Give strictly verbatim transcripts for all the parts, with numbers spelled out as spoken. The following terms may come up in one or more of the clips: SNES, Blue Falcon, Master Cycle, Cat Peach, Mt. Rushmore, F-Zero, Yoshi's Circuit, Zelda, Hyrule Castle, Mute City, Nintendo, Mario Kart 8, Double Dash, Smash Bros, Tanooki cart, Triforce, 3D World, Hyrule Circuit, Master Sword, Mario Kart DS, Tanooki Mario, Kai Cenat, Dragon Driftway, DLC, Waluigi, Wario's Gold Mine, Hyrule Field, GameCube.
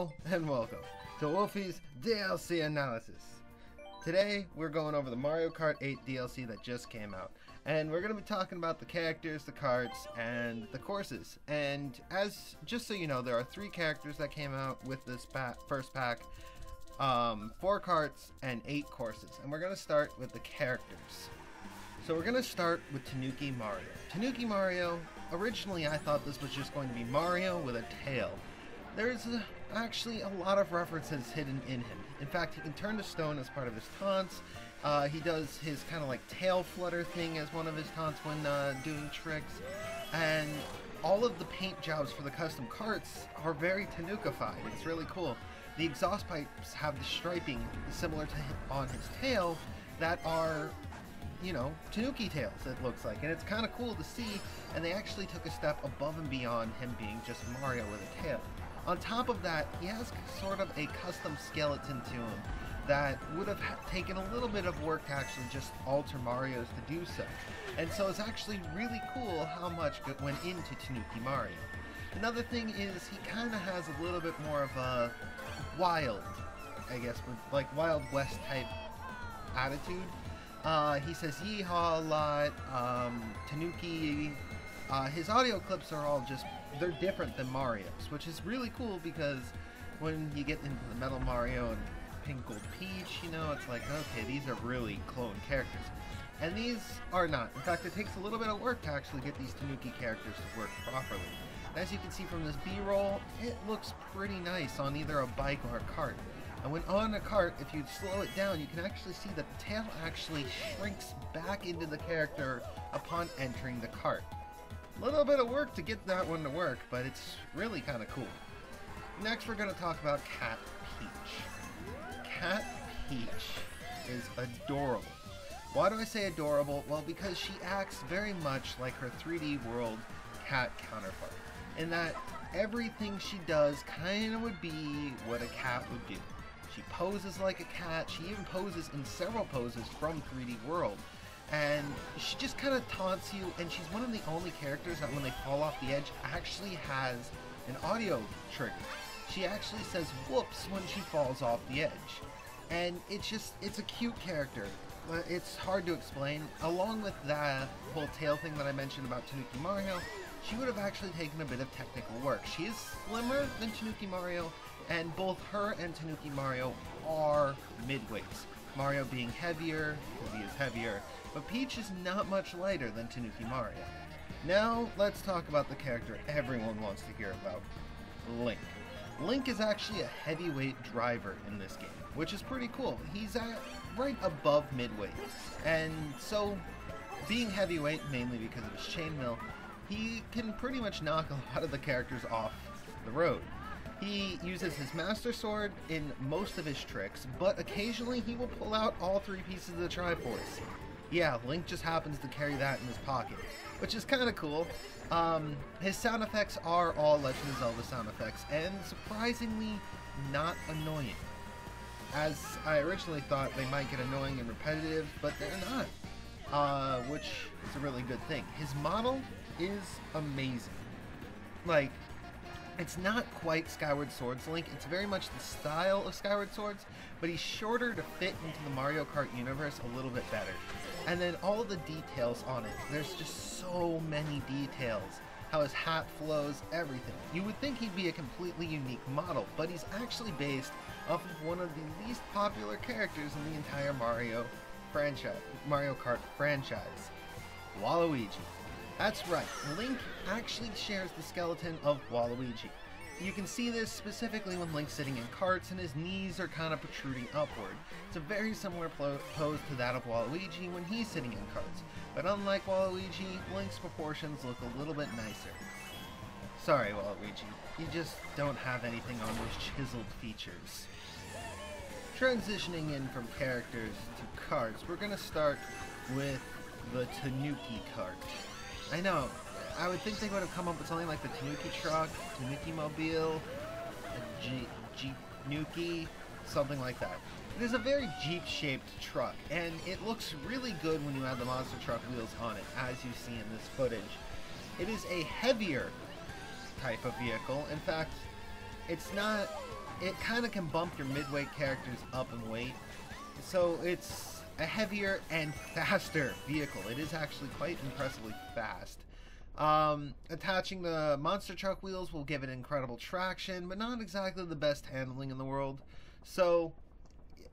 Hello and welcome to Wolfy's D L C analysis. Today we're going over the Mario Kart eight D L C that just came out, and we're going to be talking about the characters, the carts, and the courses. And as just so you know, there are three characters that came out with this pack, first pack, um, four carts and eight courses. And we're going to start with the characters. So we're going to start with Tanooki Mario. Tanooki Mario, originally I thought this was just going to be Mario with a tail. There's actually a lot of references hidden in him. In fact, he can turn to stone as part of his taunts. Uh, he does his kind of like tail flutter thing as one of his taunts when uh, doing tricks. And all of the paint jobs for the custom carts are very Tanookified. It's really cool. The exhaust pipes have the striping similar to him on his tail that are, you know, Tanooki tails, it looks like. And it's kind of cool to see. And they actually took a step above and beyond him being just Mario with a tail. On top of that, he has sort of a custom skeleton to him that would have taken a little bit of work to actually just alter Mario's to do so. And so it's actually really cool how much went into Tanooki Mario. Another thing is he kind of has a little bit more of a wild, I guess, like Wild West type attitude. Uh, he says yeehaw a lot, um, Tanooki. Uh, his audio clips are all just, they're different than Mario's, which is really cool because when you get into the Metal Mario and Pink Gold Peach, you know, it's like, okay, these are really clone characters. And these are not. In fact, it takes a little bit of work to actually get these Tanooki characters to work properly. As you can see from this B-roll, it looks pretty nice on either a bike or a cart. And when on a cart, if you slow it down, you can actually see that the tail actually shrinks back into the character upon entering the cart. Little bit of work to get that one to work, but it's really kind of cool. Next, we're going to talk about Cat Peach. Cat Peach is adorable. Why do I say adorable? Well, because she acts very much like her three D World cat counterpart, in that everything she does kind of would be what a cat would do. She poses like a cat. She even poses in several poses from three D World. And she just kind of taunts you, and she's one of the only characters that when they fall off the edge actually has an audio trigger. She actually says whoops when she falls off the edge. And it's just, it's a cute character. It's hard to explain. Along with that whole tail thing that I mentioned about Tanooki Mario, she would have actually taken a bit of technical work. She is slimmer than Tanooki Mario, and both her and Tanooki Mario are midweights. Mario being heavier, because he is heavier, but Peach is not much lighter than Tanooki Mario. Now, let's talk about the character everyone wants to hear about, Link. Link is actually a heavyweight driver in this game, which is pretty cool. He's at right above midweight, and so being heavyweight, mainly because of his chainmail, he can pretty much knock a lot of the characters off the road. He uses his Master Sword in most of his tricks, but occasionally he will pull out all three pieces of the Triforce. Yeah, Link just happens to carry that in his pocket, which is kind of cool. Um, his sound effects are all Legend of Zelda sound effects, and surprisingly not annoying. As I originally thought, they might get annoying and repetitive, but they're not, uh, which is a really good thing. His model is amazing. Like, it's not quite Skyward Sword's Link, it's very much the style of Skyward Swords, but he's shorter to fit into the Mario Kart universe a little bit better. And then all the details on it, there's just so many details. How his hat flows, everything. You would think he'd be a completely unique model, but he's actually based off of one of the least popular characters in the entire Mario franchise, Mario Kart franchise, Waluigi. That's right, Link actually shares the skeleton of Waluigi. You can see this specifically when Link's sitting in carts and his knees are kind of protruding upward. It's a very similar pose to that of Waluigi when he's sitting in carts, but unlike Waluigi, Link's proportions look a little bit nicer. Sorry, Waluigi, you just don't have anything on those chiseled features. Transitioning in from characters to carts, we're going to start with the Tanooki cart. I know, I would think they would have come up with something like the Tanooki truck, Tanooki mobile, Jeep-Nuki, something like that. It is a very Jeep-shaped truck, and it looks really good when you add the monster truck wheels on it, as you see in this footage. It is a heavier type of vehicle. In fact, it's not it kind of can bump your midway characters up in weight. So it's a heavier and faster vehicle. It is actually quite impressively fast. Um, attaching the monster truck wheels will give it incredible traction, but not exactly the best handling in the world. So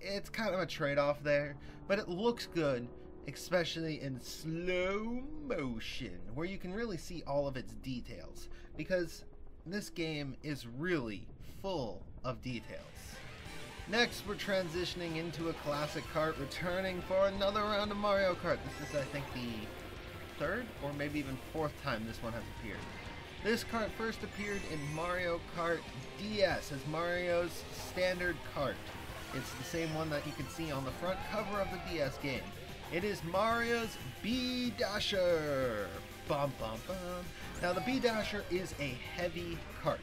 it's kind of a trade-off there, but it looks good, especially in slow motion, where you can really see all of its details, because this game is really full of details. Next, we're transitioning into a classic kart, returning for another round of Mario Kart. This is, I think, the third or maybe even fourth time this one has appeared. This kart first appeared in Mario Kart D S as Mario's standard kart. It's the same one that you can see on the front cover of the D S game. It is Mario's B-Dasher. Bum, bum, bum. Now, the B-Dasher is a heavy kart.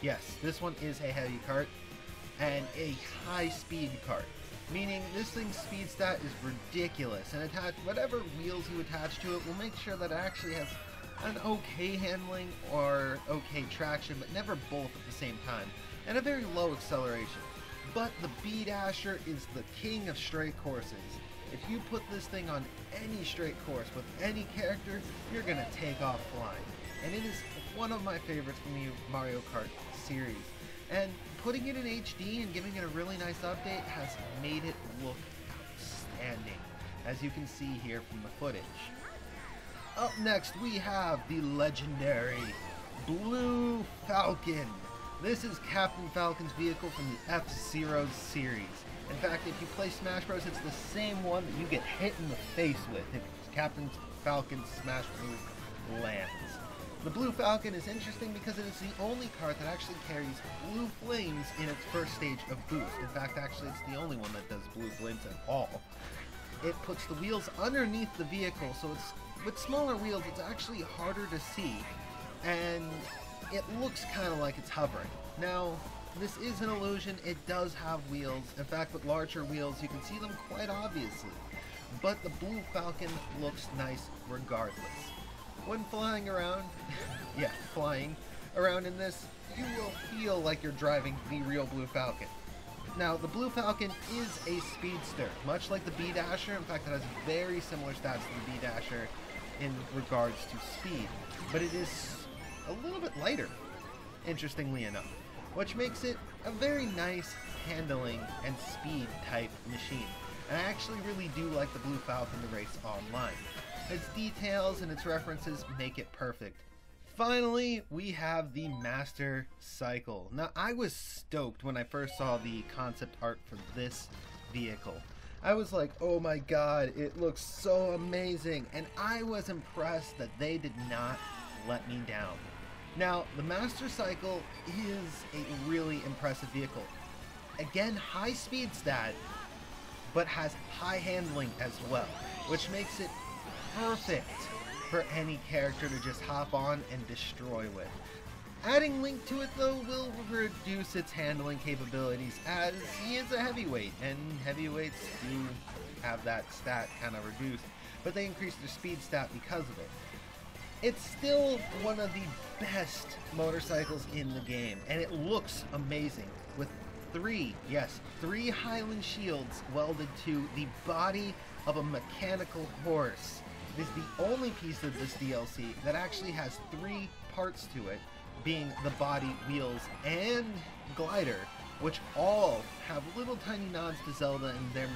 Yes, this one is a heavy kart and a high-speed kart, meaning this thing's speed stat is ridiculous, and attach whatever wheels you attach to it will make sure that it actually has an okay handling or okay traction, but never both at the same time, and a very low acceleration. But the B-Dasher is the king of straight courses. If you put this thing on any straight course with any character, you're gonna take off flying. And it is one of my favorites from the Mario Kart series. And putting it in H D and giving it a really nice update has made it look outstanding, as you can see here from the footage. Up next, we have the legendary Blue Falcon. This is Captain Falcon's vehicle from the F-Zero series. In fact, if you play Smash Bros, it's the same one that you get hit in the face with if Captain Falcon's Smash move lands. The Blue Falcon is interesting because it is the only kart that actually carries blue flames in its first stage of boost. In fact, actually, it's the only one that does blue flames at all. It puts the wheels underneath the vehicle, so it's with smaller wheels, it's actually harder to see, and it looks kind of like it's hovering. Now, this is an illusion. It does have wheels. In fact, with larger wheels, you can see them quite obviously. But the Blue Falcon looks nice regardless. When flying around, yeah, flying around in this, you will feel like you're driving the real Blue Falcon. Now, the Blue Falcon is a speedster, much like the B-Dasher. In fact, it has very similar stats to the B-Dasher in regards to speed. But it is a little bit lighter, interestingly enough, which makes it a very nice handling and speed type machine. And I actually really do like the Blue Falcon to race online. Its details and its references make it perfect. Finally, we have the Master Cycle. Now, I was stoked when I first saw the concept art for this vehicle. I was like, oh my god, it looks so amazing. And I was impressed that they did not let me down. Now, the Master Cycle is a really impressive vehicle. Again, high speed stat, but has high handling as well, which makes it perfect for any character to just hop on and destroy with. Adding Link to it, though, will reduce its handling capabilities, as he is a heavyweight, and heavyweights do have that stat kind of reduced, but they increase their speed stat because of it. It's still one of the best motorcycles in the game, and it looks amazing with three, yes, three Highland shields welded to the body of a mechanical horse. It is the only piece of this D L C that actually has three parts to it, being the body, wheels, and glider, which all have little tiny nods to Zelda in their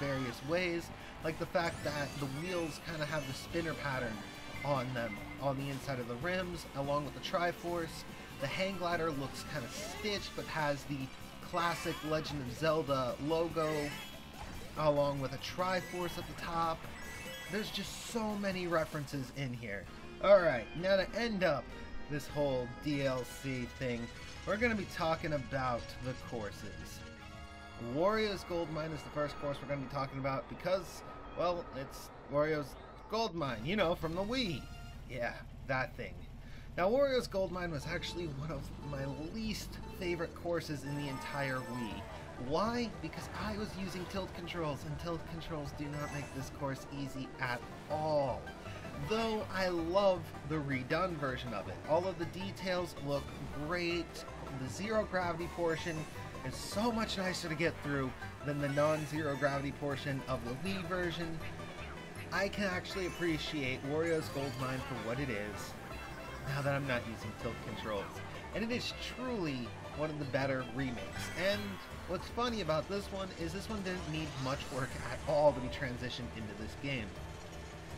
various ways, like the fact that the wheels kind of have the spinner pattern on them, on the inside of the rims, along with the Triforce. The hang glider looks kind of stitched, but has the classic Legend of Zelda logo, along with a Triforce at the top. There's just so many references in here. Alright, now to end up this whole D L C thing, we're going to be talking about the courses. Wario's Gold Mine is the first course we're going to be talking about because, well, it's Wario's Gold Mine, you know, from the Wii. Yeah, that thing. Now, Wario's Gold Mine was actually one of my least favorite courses in the entire Wii. Why? Because I was using tilt controls, and tilt controls do not make this course easy at all. Though I love the redone version of it. All of the details look great. the zero gravity portion is so much nicer to get through than the non-zero gravity portion of the Wii version. I can actually appreciate Wario's Gold Mine for what it is, now that I'm not using tilt controls. And it is truly one of the better remakes. And what's funny about this one is this one didn't need much work at all to be transitioned into this game.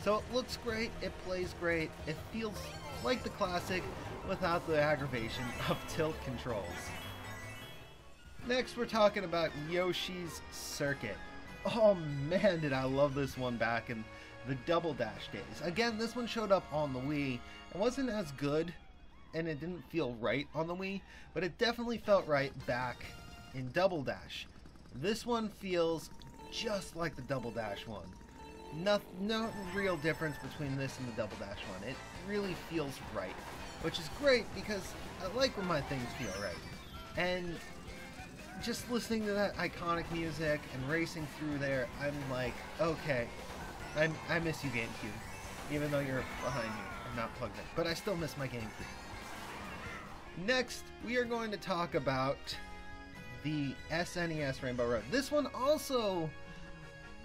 So it looks great, it plays great, it feels like the classic without the aggravation of tilt controls. Next we're talking about Yoshi's Circuit. Oh man, did I love this one back in the Double Dash days. Again, this one showed up on the Wii. It wasn't as good, and it didn't feel right on the Wii, but it definitely felt right back in Double Dash. This one feels just like the Double Dash one. No, no real difference between this and the Double Dash one. It really feels right, which is great because I like when my things feel right. And just listening to that iconic music and racing through there, I'm like, okay, I'm, I miss you, GameCube, even though you're behind me and not plugged in, but I still miss my GameCube. Next, we are going to talk about the S N E S Rainbow Road. This one also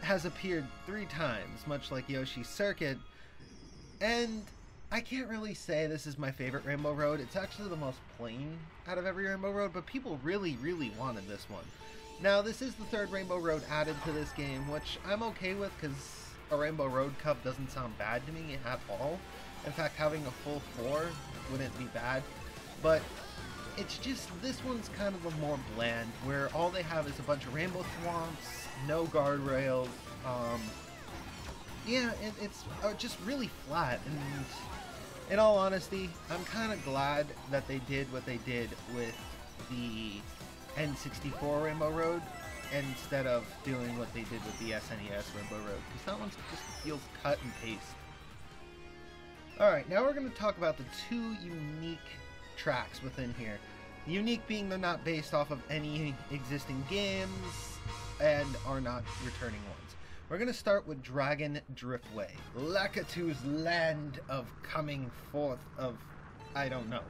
has appeared three times, much like Yoshi's Circuit, and I can't really say this is my favorite Rainbow Road. It's actually the most plain out of every Rainbow Road, but people really, really wanted this one. Now, this is the third Rainbow Road added to this game, which I'm okay with because a Rainbow Road Cup doesn't sound bad to me at all. In fact, having a full four wouldn't be bad, but it's just this one's kind of a more bland, where all they have is a bunch of rainbow swamps, no guardrails. Um, yeah, it, it's just really flat, and in all honesty, I'm kind of glad that they did what they did with the N sixty-four Rainbow Road instead of doing what they did with the S N E S Rainbow Road, because that one just feels cut and paste. Alright, now we're going to talk about the two unique tracks within here. Unique being they're not based off of any existing games and are not returning ones. We're going to start with Dragon Driftway, Lakitu's land of coming forth of, I don't know.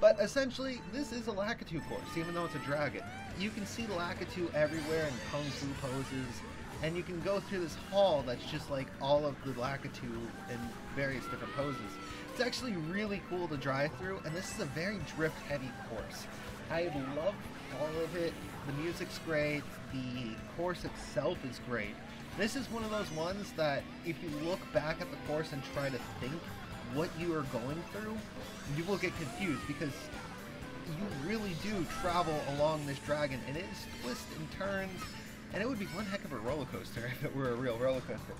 But essentially, this is a Lakitu course, even though it's a dragon. You can see Lakitu everywhere in kung fu poses, and you can go through this hall that's just like all of the Lakitu in various different poses. It's actually really cool to drive through, and this is a very drift-heavy course. I love all of it. The music's great, the course itself is great. This is one of those ones that if you look back at the course and try to think what you are going through, you will get confused because you really do travel along this dragon, and it is twists and turns, and it would be one heck of a roller coaster if it were a real roller coaster.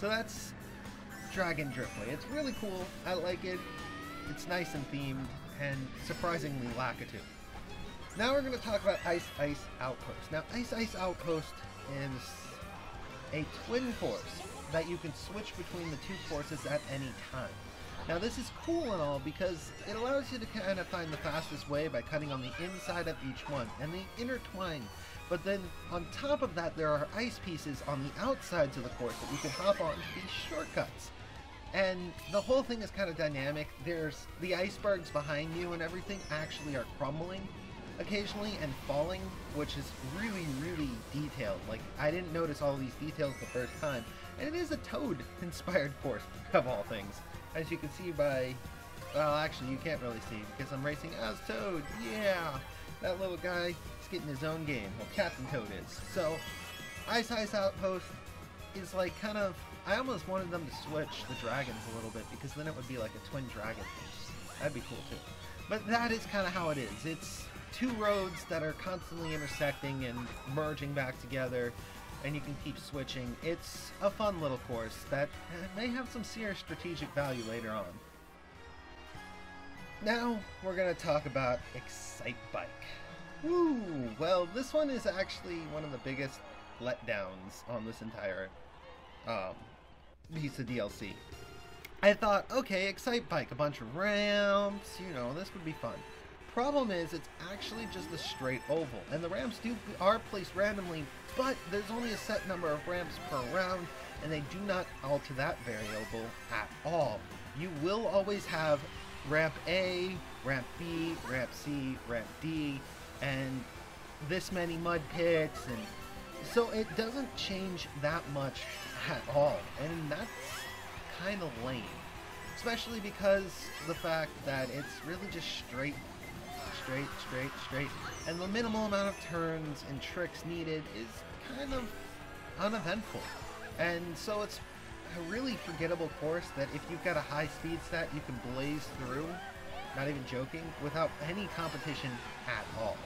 So that's Dragon Driftway. It's really cool. I like it. It's nice and themed, and surprisingly Lakitu. Now we're going to talk about Ice Ice Outpost. Now, Ice Ice Outpost is a twin course that you can switch between the two courses at any time. Now this is cool and all because it allows you to kind of find the fastest way by cutting on the inside of each one, and they intertwine, but then on top of that there are ice pieces on the outsides of the course that you can hop on to be shortcuts. And the whole thing is kind of dynamic. There's the icebergs behind you and everything actually are crumbling occasionally and falling, which is really, really detailed. Like, I didn't notice all these details the first time, and it is a Toad-inspired course, of all things. As you can see by, well, actually, you can't really see, because I'm racing as Toad, yeah! That little guy is getting his own game, well, Captain Toad is. So, Ice Ice Outpost is like, kind of, I almost wanted them to switch the dragons a little bit, because then it would be like a twin dragon. That'd be cool, too. But that is kind of how it is. It's two roads that are constantly intersecting and merging back together, and you can keep switching. It's a fun little course that may have some serious strategic value later on. Now we're going to talk about Excitebike. Woo! Well, this one is actually one of the biggest letdowns on this entire um, piece of D L C. I thought, okay, Excitebike, a bunch of ramps, you know, this would be fun. Problem is, it's actually just a straight oval, and the ramps do are placed randomly, but there's only a set number of ramps per round, and they do not alter that variable at all. You will always have ramp A, ramp B, ramp C, ramp D, and this many mud pits, and so it doesn't change that much at all, and that's kind of lame, especially because the fact that it's really just straight, straight, straight, straight, and the minimal amount of turns and tricks needed is kind of uneventful, and so it's a really forgettable course that if you've got a high speed stat, you can blaze through, not even joking, without any competition at all.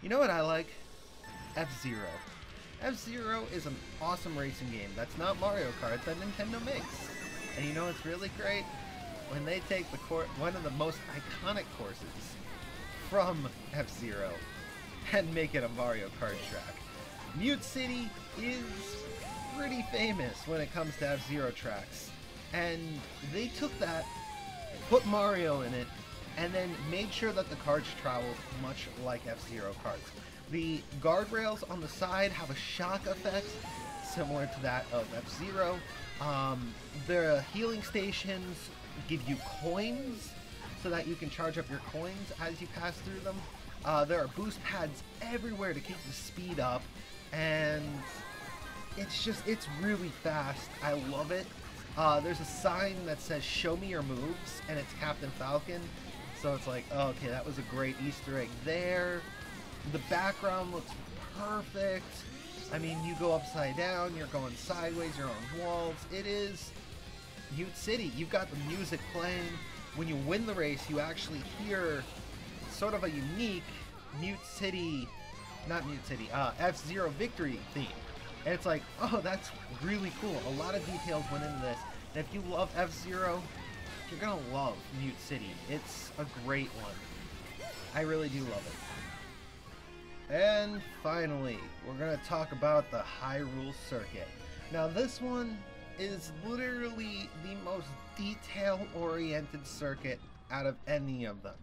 You know what I like? F-Zero. F-Zero is an awesome racing game that's not Mario Kart that Nintendo makes. And you know what's really great? When they take the cor- one of the most iconic courses from F-Zero and make it a Mario Kart track. Mute City is pretty famous when it comes to F-Zero tracks. And they took that, put Mario in it, and then made sure that the carts traveled much like F-Zero carts. The guardrails on the side have a shock effect similar to that of F-Zero. Um, the healing stations give you coins so that you can charge up your coins as you pass through them. Uh, there are boost pads everywhere to keep the speed up, and it's just, it's really fast. I love it. Uh, there's a sign that says, "Show me your moves," and it's Captain Falcon. So it's like, oh, okay, that was a great Easter egg there. The background looks perfect. I mean, you go upside down, you're going sideways, you're on walls. It is Mute City. You've got the music playing. When you win the race, you actually hear sort of a unique Mute City, not Mute City, uh, F-Zero victory theme. And it's like, oh, that's really cool. A lot of details went into this. And if you love F-Zero, you're going to love Mute City. It's a great one. I really do love it. And finally, we're going to talk about the Hyrule Circuit. Now this one is literally the most detail-oriented circuit out of any of them.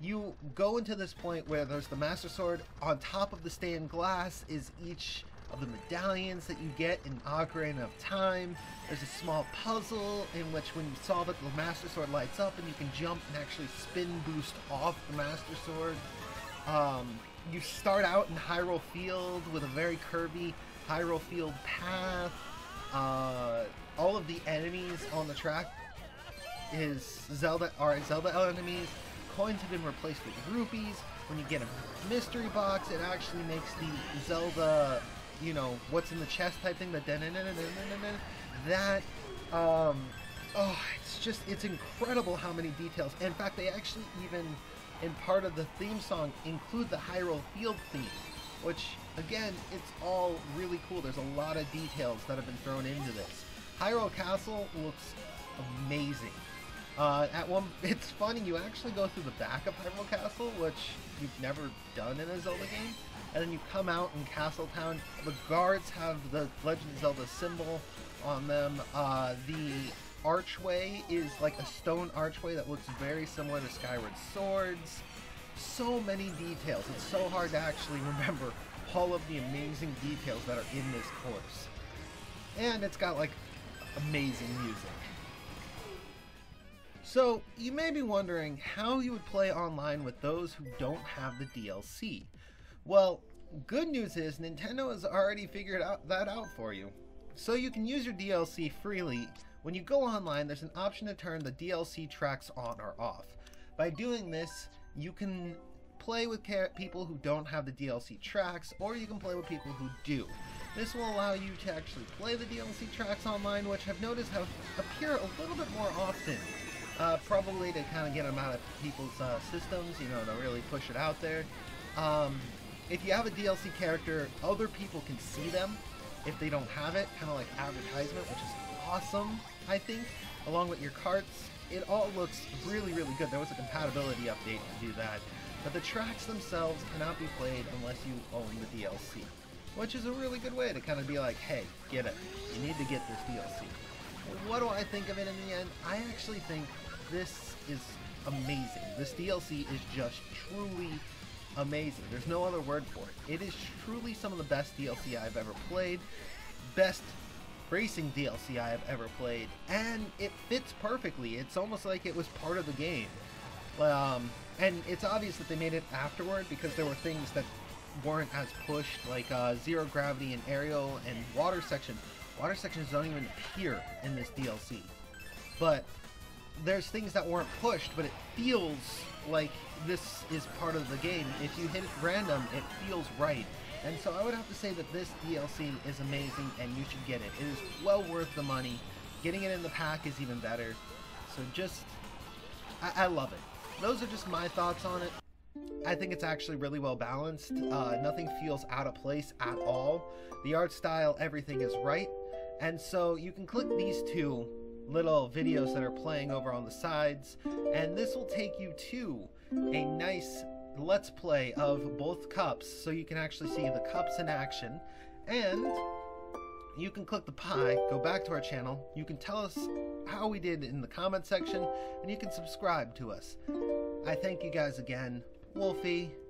You go into this point where there's the Master Sword, on top of the stained glass is each of the medallions that you get in Ocarina of Time. There's a small puzzle in which when you solve it, the Master Sword lights up and you can jump and actually spin boost off the Master Sword. Um, You start out in Hyrule Field with a very curvy Hyrule Field path. Uh, all of the enemies on the track is Zelda are Zelda enemies. Coins have been replaced with rupees. When you get a mystery box, it actually makes the Zelda, you know, what's in the chest type thing. That that um, oh, it's just it's incredible how many details. In fact, they actually even, and part of the theme song, include the Hyrule Field theme, which, again, it's all really cool. There's a lot of details that have been thrown into this. Hyrule Castle looks amazing. Uh, at one, it's funny, you actually go through the back of Hyrule Castle, which you've never done in a Zelda game, and then you come out in Castletown. The guards have the Legend of Zelda symbol on them. Uh, the archway is like a stone archway that looks very similar to Skyward Swords. So many details. It's so hard to actually remember all of the amazing details that are in this course. And it's got like amazing music. So you may be wondering how you would play online with those who don't have the D L C. Well, good news is Nintendo has already figured out that out for you. So you can use your D L C freely. When you go online, there's an option to turn the D L C tracks on or off. By doing this, you can play with people who don't have the D L C tracks, or you can play with people who do. This will allow you to actually play the D L C tracks online, which I've noticed have appear a little bit more often. Uh, probably to kind of get them out of people's uh, systems, you know, to really push it out there. Um, if you have a D L C character, other people can see them if they don't have it, kind of like advertisement, which is awesome, I think, along with your carts. It all looks really, really good. There was a compatibility update to do that, but the tracks themselves cannot be played unless you own the D L C, which is a really good way to kind of be like, hey, get it. You need to get this D L C. What do I think of it in the end? I actually think this is amazing. This D L C is just truly amazing. There's no other word for it. It is truly some of the best D L C I've ever played. Best racing D L C I have ever played, and it fits perfectly. It's almost like it was part of the game. Um, and it's obvious that they made it afterward because there were things that weren't as pushed, like uh, Zero Gravity and Aerial and Water Section. Water Sections don't even appear in this D L C. But there's things that weren't pushed, but it feels like this is part of the game. If you hit it random, it feels right. And so I would have to say that this D L C is amazing and you should get it. It is well worth the money. Getting it in the pack is even better. So just, I, I love it. Those are just my thoughts on it. I think it's actually really well balanced. Uh, nothing feels out of place at all. The art style, everything is right. And so you can click these two little videos that are playing over on the sides, and this will take you to a nice Let's Play of both cups, so you can actually see the cups in action. And you can click the pie, go back to our channel, you can tell us how we did in the comment section, and you can subscribe to us. I thank you guys again. Wolfy